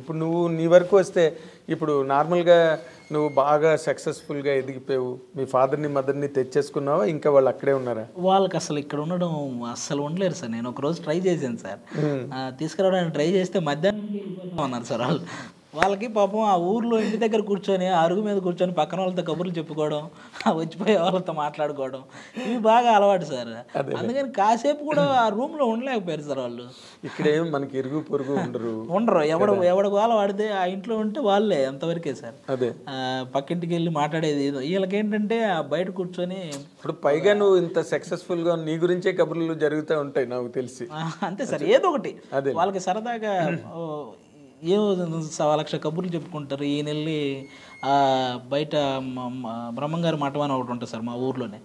ఇప్పుడు నువ్వు నీ వరకు వస్తే ఇప్పుడు నార్మల్గా నువ్వు బాగా సక్సెస్ఫుల్గా ఎదిగిపోయావు, మీ ఫాదర్ని మదర్ని తెచ్చేసుకున్నావా ఇంకా వాళ్ళు అక్కడే ఉన్నారా? వాళ్ళకి అసలు ఇక్కడ ఉండడం అస్సలు ఉండలేరు సార్. నేను ఒకరోజు ట్రై చేశాను సార్ తీసుకురావడానికి, ట్రై చేస్తే మధ్యాహ్నం అన్నారు సార్ వాళ్ళు. వాళ్ళకి పాపం ఆ ఊర్లో ఇంటి దగ్గర కూర్చొని అరుగు మీద కూర్చొని పక్కన వాళ్ళతో కబుర్లు చెప్పుకోవడం, వచ్చిపోయే వాళ్ళతో మాట్లాడుకోవడం, ఇవి బాగా అలవాటు సార్. అందుకని కాసేపు కూడా ఆ రూమ్లో ఉండలేకపోయారు సార్ వాళ్ళు. ఇక్కడేం మనకి ఇరుగు పొరుగు ఉండరు, ఎవడు వాళ్ళు వాడితే ఆ ఇంట్లో ఉంటే వాళ్ళే, అంతవరకే సార్. అదే పక్కింటికి వెళ్ళి మాట్లాడేది ఏదో. వీళ్ళకేంటంటే బయట కూర్చొని ఇప్పుడు పైగా నువ్వు ఇంత సక్సెస్ఫుల్గా నీ గురించే కబుర్లు జరుగుతూ ఉంటాయి నాకు తెలిసి. అంతే సార్, ఏదో ఒకటి వాళ్ళకి సరదాగా ఏమో 1,00,000 కబుర్లు చెప్పుకుంటారు. ఈయన వెళ్ళి బయట బ్రహ్మంగారి మఠం అని ఒకటి ఉంటుంది సార్ మా ఊర్లోనే.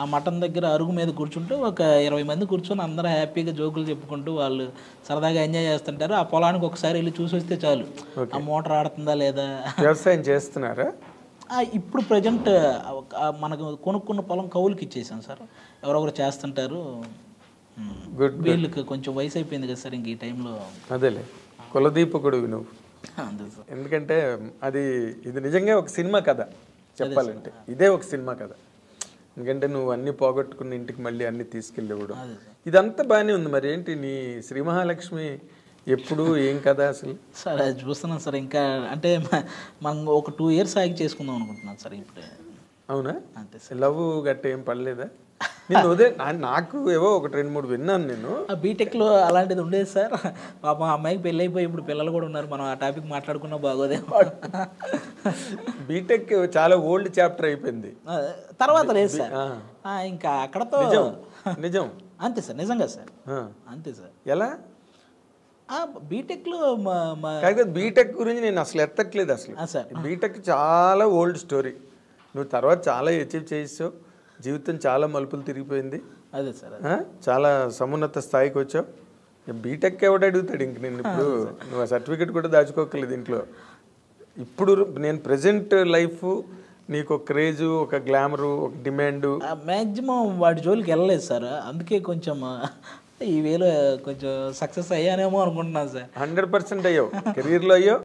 ఆ మఠం దగ్గర అరుగు మీద కూర్చుంటూ ఒక 20 మంది కూర్చొని అందరూ హ్యాపీగా జోకులు చెప్పుకుంటూ వాళ్ళు సరదాగా ఎంజాయ్ చేస్తుంటారు. ఆ పొలానికి ఒకసారి వెళ్ళి చూసి వస్తే చాలు, ఆ మోటార్ ఆడుతుందా లేదా. వ్యవసాయం చేస్తున్నారా? ఇప్పుడు ప్రజెంట్ మనకు కొనుక్కున్న పొలం కౌలుకి ఇచ్చేసాం సార్, ఎవరొకరు చేస్తుంటారు. వీళ్ళకి కొంచెం వయసు అయిపోయింది కదా సార్ ఇంక ఈ టైంలో. అదేలే కులదీపకుడు నువ్వు, ఎందుకంటే అది ఇది నిజంగా ఒక సినిమా కథ చెప్పాలంటే. ఇదే ఒక సినిమా కథ, ఎందుకంటే నువ్వు అన్ని పోగొట్టుకుని ఇంటికి మళ్ళీ అన్ని తీసుకెళ్ళేవాడు. ఇదంతా బాగానే ఉంది. మరి ఏంటి నీ శ్రీ మహాలక్ష్మి ఎప్పుడు ఏం కదా అసలు? సార్ అది చూస్తున్నాను సార్ ఇంకా, అంటే మనం ఒక 2 years ఆగి చేసుకుందాం అనుకుంటున్నాను సార్ ఇప్పుడు. అవునా? అంతే సార్. లవ్ గట్ట ఏం పడలేదా? నేను అదే నాకు ఏవో 1-2-3 విన్నాను నేను బీటెక్లో అలాంటిది ఉండేది సార్. పాపం అమ్మాయికి పెళ్ళి అయిపోయి ఇప్పుడు పిల్లలు కూడా ఉన్నారు, మనం ఆ టాపిక్ మాట్లాడుకున్నా బాగోదే. బీటెక్ చాలా ఓల్డ్ చాప్టర్ అయిపోయింది, తర్వాత లేదు సార్ ఇంకా అక్కడతో. నిజం అంతే సార్, నిజంగా సార్ అంతే సార్. ఎలా బీటెక్లో? బీటెక్ గురించి నేను అసలు ఎత్తట్లేదు అసలు సార్. బీటెక్ చాలా ఓల్డ్ స్టోరీ. నువ్వు తర్వాత చాలా అచీవ్ చేసావు, జీవితం చాలా మలుపులు తిరిగిపోయింది. అదే సార్, చాలా సమున్నత స్థాయికి వచ్చావు. బీటెక్ ఎవడ అడుగుతాడు ఇంక నేను ఇప్పుడు. నువ్వు ఆ సర్టిఫికేట్ కూడా దాచుకోకలేదు ఇంట్లో. ఇప్పుడు నేను ప్రజెంట్ లైఫ్ నీకు ఒక క్రేజు, ఒక గ్లామరు, ఒక డిమాండు, మ్యాక్సిమం వాటి జోలికి వెళ్ళలేదు సార్. అందుకే కొంచెం ఈ వేలో కొంచెం సక్సెస్ అయ్యానేమో అనుకుంటున్నాను సార్. 100% అయ్యో కెరీర్లో అయ్యో.